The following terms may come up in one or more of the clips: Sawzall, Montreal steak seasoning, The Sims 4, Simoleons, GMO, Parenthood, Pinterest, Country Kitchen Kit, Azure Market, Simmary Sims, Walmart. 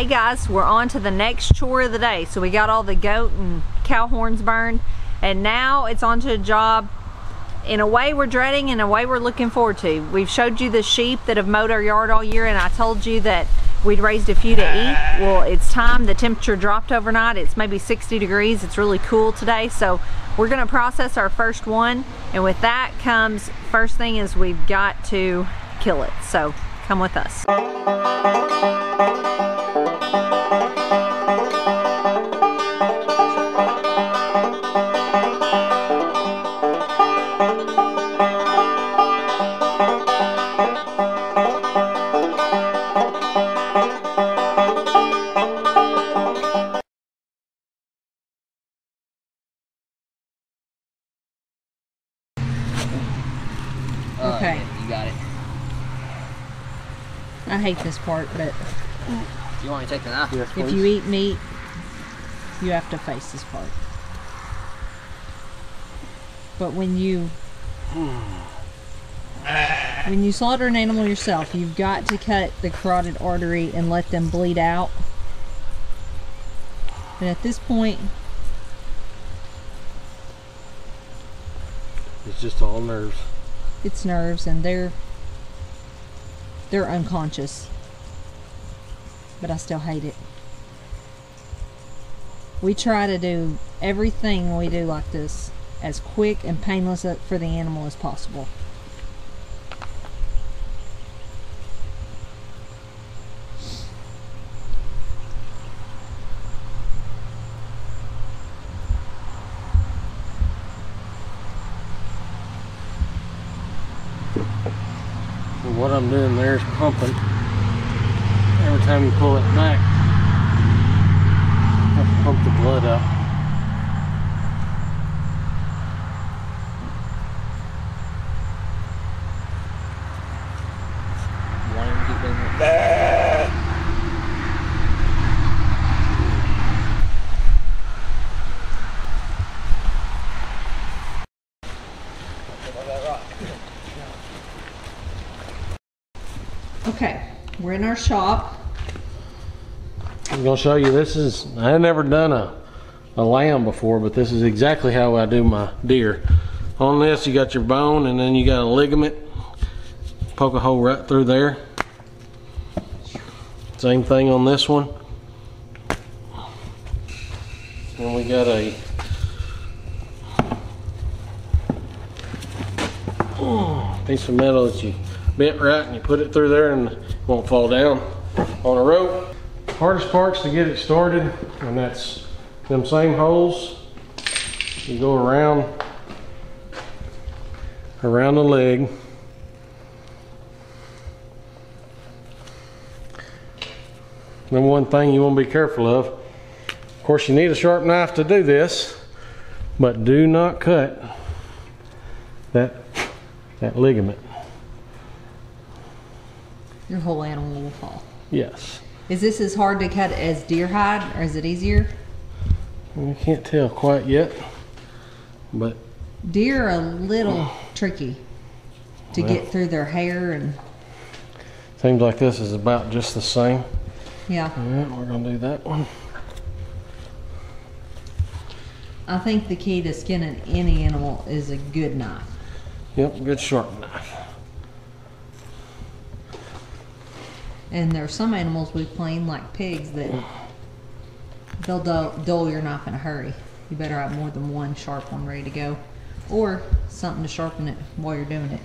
Hey guys, we're on to the next chore of the day. So we got all the goat and cow horns burned, and now it's on to a job in a way we're dreading, in a way we're looking forward to. We've showed you the sheep that have mowed our yard all year, and I told you that we'd raised a few to eat. Well, it's time. The temperature dropped overnight. It's maybe 60 degrees. It's really cool today. So we're gonna process our first one, and with that comes, first thing is we've got to kill it. So come with us. Okay. Yeah, you got it. I hate this part, but... You want me to take the knife? Yes, if you eat meat, you have to face this part. But when you... When you slaughter an animal yourself, you've got to cut the carotid artery and let them bleed out. And at this point... It's just all nerves. It's nerves, and they're unconscious, but I still hate it. We try to do everything we do like this as quick and painless for the animal as possible. What I'm doing there is pumping. Every time you pull it back, I have to pump the blood out. Want him to get in there. Okay, we're in our shop. I'm gonna show you, this is, I had never done a lamb before, but this is exactly how I do my deer. On this, you got your bone, and then you got a ligament. Poke a hole right through there. Same thing on this one. And we got a piece of metal that you bent right, and you put it through there and it won't fall down on a rope. Hardest part's to get it started, and that's them same holes. You go around the leg. Number one thing you want to be careful of course, you need a sharp knife to do this, but do not cut that ligament. Your whole animal will fall. Yes. Is this as hard to cut as deer hide, or is it easier? We can't tell quite yet, but deer are a little tricky to get through their hair, and seems like this is about just the same. Yeah. All right, we're gonna do that one. I think the key to skinning any animal is a good knife. Yep, good sharp knife. And there are some animals we clean, like pigs, that they'll dull your knife in a hurry. You better have more than one sharp one ready to go, or something to sharpen it while you're doing it.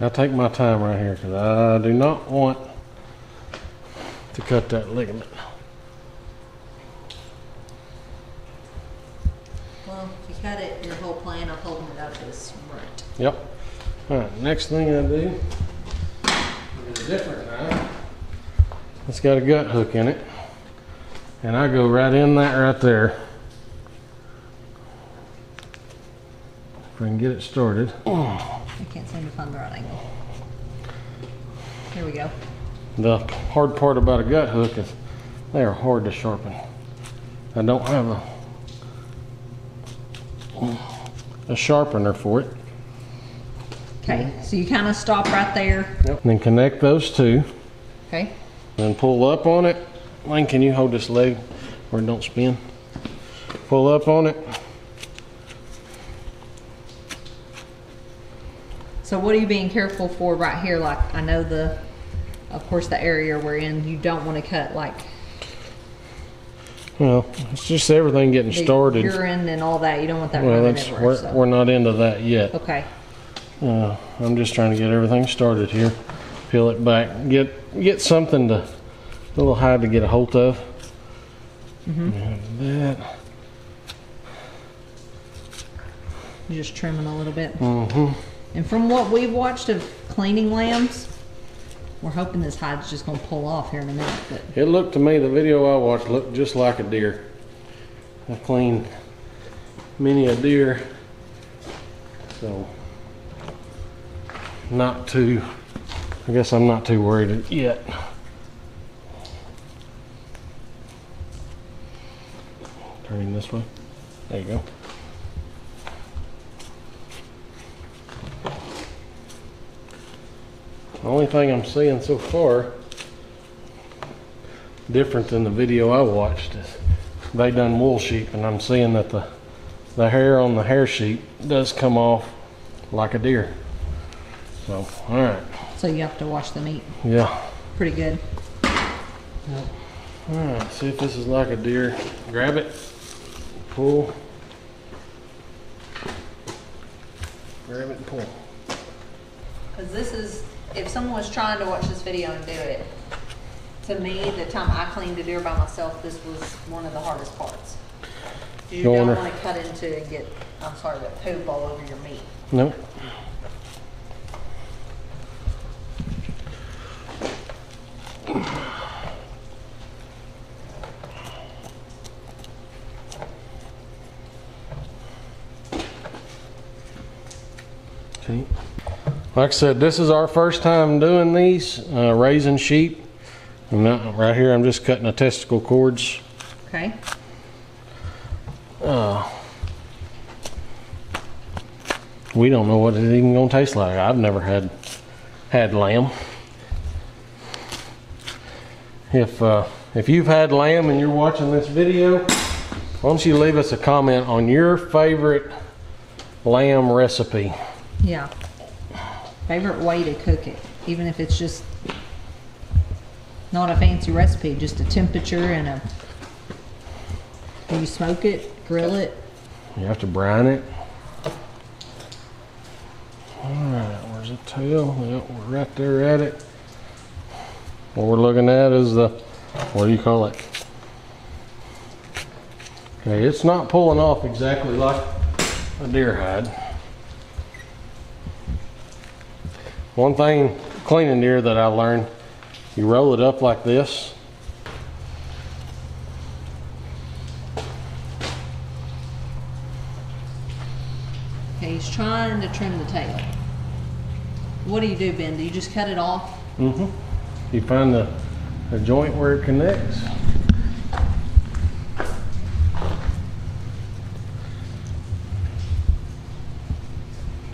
I take my time right here because I do not want to cut that ligament. Well, if you cut it, your whole plan of holding it up is right. Yep. All right, next thing I do is a different knife. It's got a gut hook in it, and I go right in that right there. If I can get it started. I can't seem to find the right angle. Here we go. The hard part about a gut hook is they are hard to sharpen. I don't have a sharpener for it. Okay, so you kind of stop right there. Yep. And then connect those two. Okay. Then pull up on it. Lane, can you hold this leg where it don't spin? Pull up on it. So what are you being careful for right here? Like, I know the, of course, the area we're in, you don't want to cut like. Well, it's just everything getting started. Urine and all that. You don't want that. Well, that's, we're not into that yet. Okay. I'm just trying to get everything started here. Peel it back. Get something to, a little hide to get a hold of. Mm-hmm. That. You're just trimming a little bit. Mm-hmm. And from what we've watched of cleaning lambs, we're hoping this hide's just gonna pull off here in a minute. But it looked to me, the video I watched looked just like a deer. I cleaned many a deer, so not too, I guess I'm not too worried yet. Turning this way, there you go. The only thing I'm seeing so far different than the video I watched is they done wool sheep, and I'm seeing that the hair on the hair sheep does come off like a deer. So, all right. So you have to wash the meat. Yeah. Pretty good. Yep. All right, see if this is like a deer. Grab it, pull. Grab it and pull. Because this is, if someone was trying to watch this video and do it, to me, the time I cleaned a deer by myself, this was one of the hardest parts. You don't want to cut into and get, I'm sorry, but poop all over your meat. Nope. Okay. Like I said, this is our first time doing these, raising sheep. Right here, I'm just cutting the testicle cords. Okay. We don't know what it's even gonna taste like. I've never had lamb. If you've had lamb and you're watching this video, why don't you leave us a comment on your favorite lamb recipe? Yeah. Favorite way to cook it, even if it's just not a fancy recipe, just a temperature and a. Do you smoke it, grill it? You have to brine it. All right, where's the tail? Yep, we're right there at it. What we're looking at is the, what do you call it? Okay, it's not pulling off exactly like a deer hide. One thing cleaning deer that I learned, you roll it up like this. Okay, he's trying to trim the tail. What do you do, Ben? Do you just cut it off? Mm-hmm. You find the joint where it connects.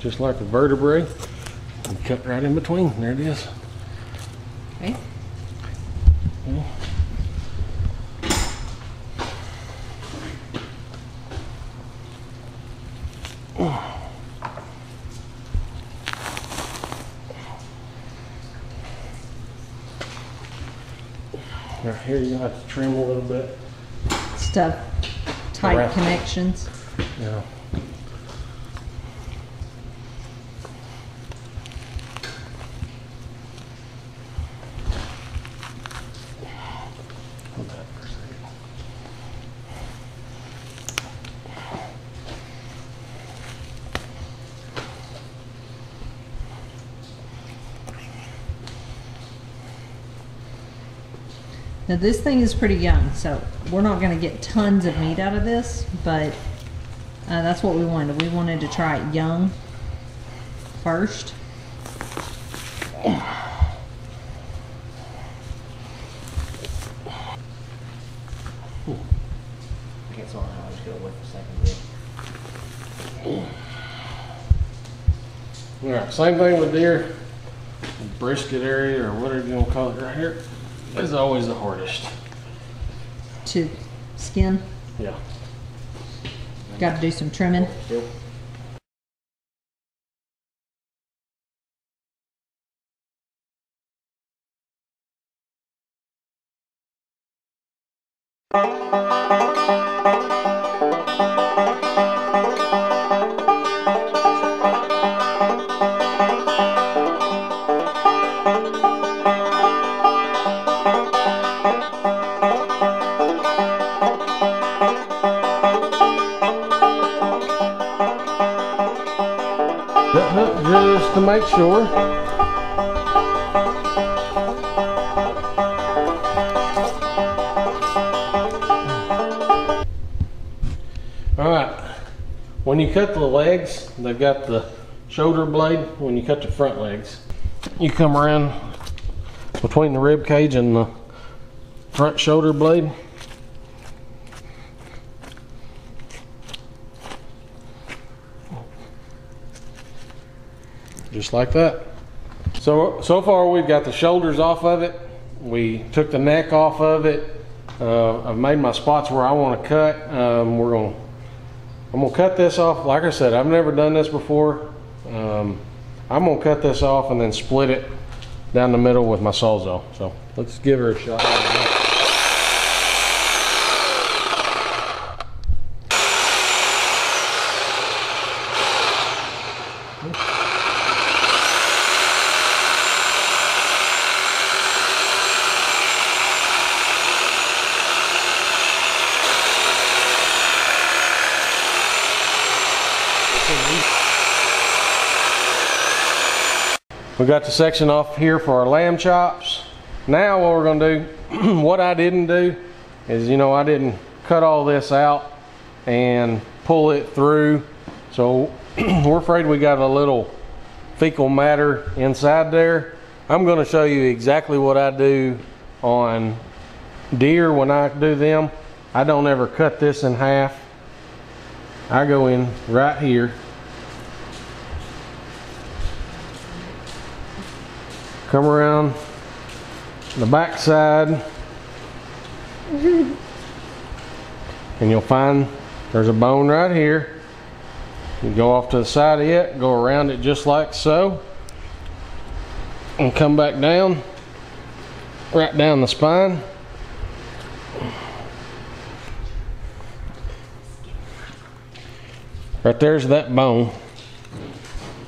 Just like the vertebrae. Cut right in between. There it is. Okay. Okay. Right here, you have to trim a little bit. Stuff tight around. Connections. Yeah. Now this thing is pretty young, so we're not going to get tons of meat out of this, but that's what we wanted. We wanted to try it young first. Okay, so now I'm just going to wait for a second there. Alright, same thing with deer. The brisket area, or whatever you want to call it right here, is always the hardest. To skin? Yeah. Got to do some trimming? Yep. Just to make sure. Alright, when you cut the legs, they've got the shoulder blade. When you cut the front legs, you come around between the rib cage and the front shoulder blade. Just like that. So far we've got the shoulders off of it. We took the neck off of it. I've made my spots where I want to cut. I'm gonna cut this off. Like I said, I've never done this before. I'm gonna cut this off and then split it down the middle with my sawzall. So let's give her a shot. We got the section off here for our lamb chops. Now what we're gonna do, what I didn't do is, you know, I didn't cut all this out and pull it through. So we're afraid we got a little fecal matter inside there. I'm gonna show you exactly what I do on deer when I do them. I don't ever cut this in half. I go in right here. Come around the back side and you'll find there's a bone right here. You go off to the side of it, go around it just like so, and come back down, right down the spine. Right there's that bone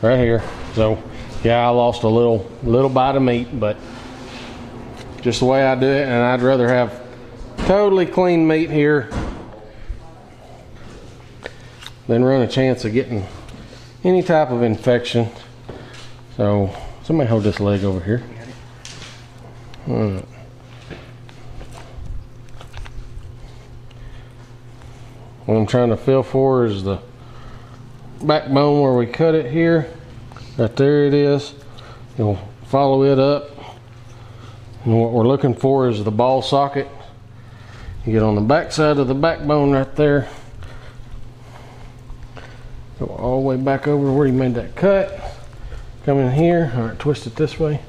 right here. So yeah, I lost a little bite of meat, but just the way I do it, and I'd rather have totally clean meat here than run a chance of getting any type of infection. So somebody hold this leg over here. All right. What I'm trying to feel for is the backbone where we cut it here. Right there it is. You'll follow it up, and what we're looking for is the ball socket. You get on the back side of the backbone right there, go all the way back over where you made that cut, come in here. All right, twist it this way.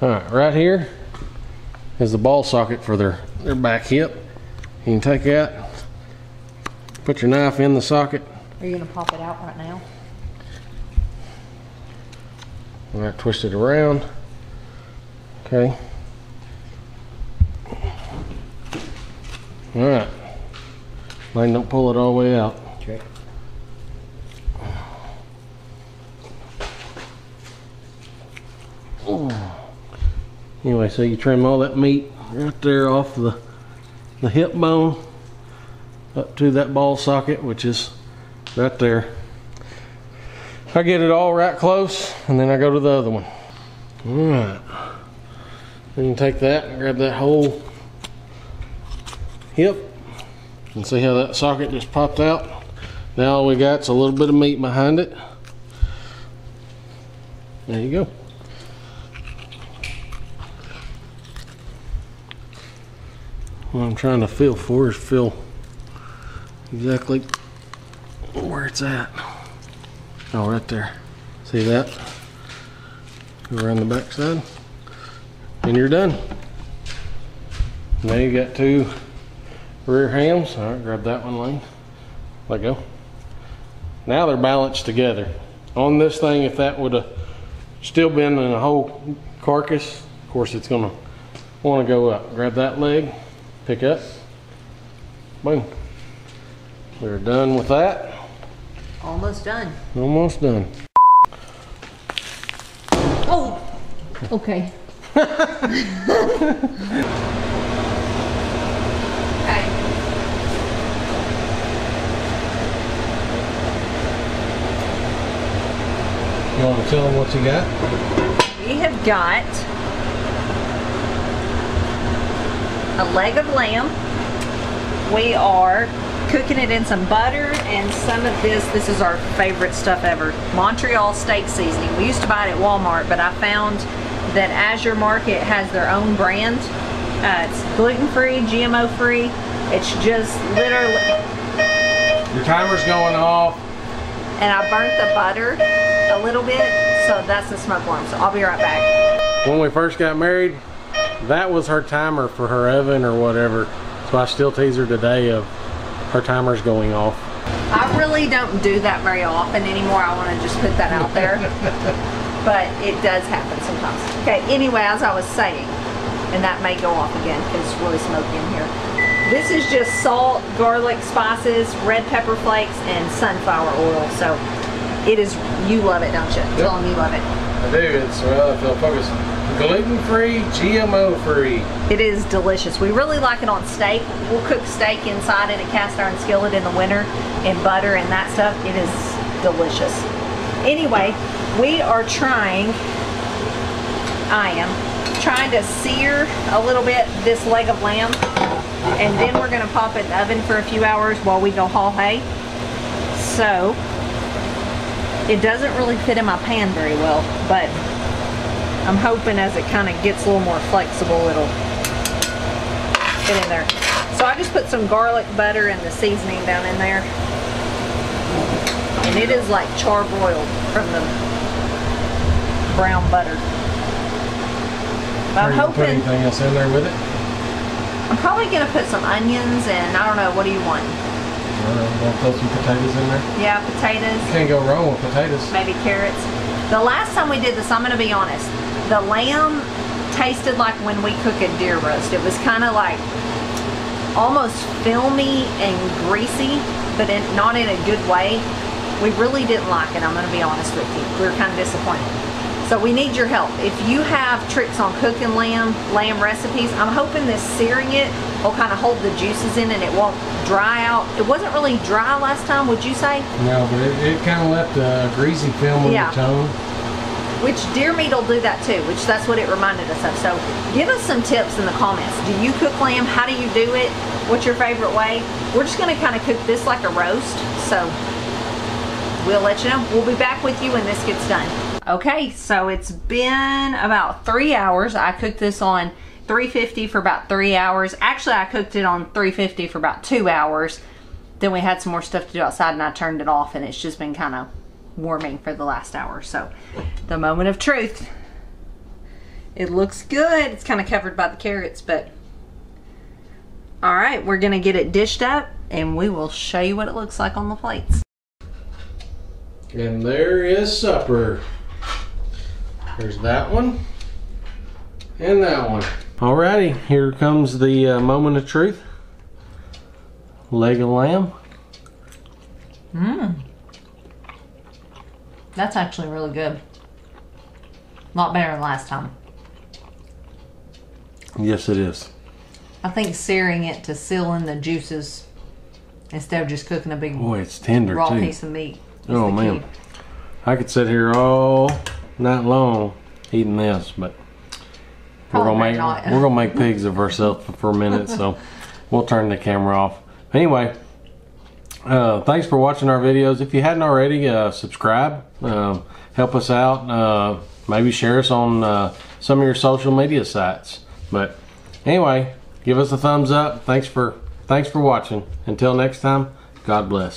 All right, right here is the ball socket for their back hip. You can take that, put your knife in the socket. Are you going to pop it out right now? All right, twist it around. Okay. All right. Lane, don't pull it all the way out. Okay. Anyway, so you trim all that meat right there off the hip bone up to that ball socket, which is right there. I get it all right close, and then I go to the other one. Alright. Then you take that and grab that whole hip. And see how that socket just popped out? Now all we got is a little bit of meat behind it. There you go. What I'm trying to feel for is exactly where it's at. Oh, right there. See that? Go around the back side, and you're done. Now you got two rear hams. All right, grab that one, Lane. Let go. Now they're balanced together. On this thing, if that would have still been in a whole carcass, of course it's gonna wanna go up. Grab that leg, pick up, boom. We're done with that. Almost done. Almost done. Oh, okay. Okay. You want to tell them what you got? We have got a leg of lamb. We are cooking it in some butter and some of this is our favorite stuff ever, Montreal steak seasoning. We used to buy it at Walmart, but I found that Azure Market has their own brand. It's gluten-free, GMO-free. It's just literally... Your timer's going off. And I burnt the butter a little bit, so that's the smoke alarm. So I'll be right back. When we first got married, that was her timer for her oven or whatever, so I still tease her today of her timer's going off. I really don't do that very often anymore. I want to just put that out there. But it does happen sometimes. Okay, anyway, as I was saying, and that may go off again because it's really smoky in here. This is just salt, garlic, spices, red pepper flakes, and sunflower oil. So it is, you love it, don't you? Yep. Tell them you love it. I do. It's, well, I feel focused. Gluten-free, GMO-free. It is delicious. We really like it on steak. We'll cook steak inside in a cast iron skillet in the winter and butter and that stuff. It is delicious. Anyway, we are trying, I am trying to sear a little bit this leg of lamb, and then we're going to pop it in the oven for a few hours while we go haul hay. So it doesn't really fit in my pan very well, but I'm hoping as it kind of gets a little more flexible, it'll get in there. So I just put some garlic butter and the seasoning down in there, and it is like charbroiled from the brown butter. But I'm hoping... Put anything else in there with it? I'm probably going to put some onions and, I don't know, what do you want? We'll throw some potatoes in there. Yeah, potatoes. You can't go wrong with potatoes. Maybe carrots. The last time we did this, I'm going to be honest, the lamb tasted like when we cook a deer roast. It was kind of like almost filmy and greasy, but not in a good way. We really didn't like it, I'm going to be honest with you. We were kind of disappointed. So we need your help. If you have tricks on cooking lamb recipes, I'm hoping this searing it will kind of hold the juices in and it won't dry out. It wasn't really dry last time, would you say? No, but it kind of left a greasy film on the tongue. Which deer meat will do that too, which that's what it reminded us of. So give us some tips in the comments. Do you cook lamb? How do you do it? What's your favorite way? We're just going to kind of cook this like a roast. So we'll let you know. We'll be back with you when this gets done. Okay, so it's been about 3 hours. I cooked this on 350 for about 3 hours. Actually, I cooked it on 350 for about 2 hours. Then we had some more stuff to do outside and I turned it off, and it's just been kind of warming for the last hour. So the moment of truth. It looks good. It's kind of covered by the carrots, but all right, we're gonna get it dished up and we will show you what it looks like on the plates. And there is supper. There's that one and that one. Alrighty, here comes the moment of truth. Leg of lamb. Mmm. That's actually really good. A lot better than last time. Yes, it is. I think searing it to seal in the juices instead of just cooking a big raw piece of meat. Oh man, I could sit here all night long eating this, but we're gonna make pigs of ourselves for a minute, so we'll turn the camera off. Anyway, thanks for watching our videos. If you hadn't already, subscribe, help us out, maybe share us on some of your social media sites. But anyway, give us a thumbs up. Thanks for watching. Until next time, God bless.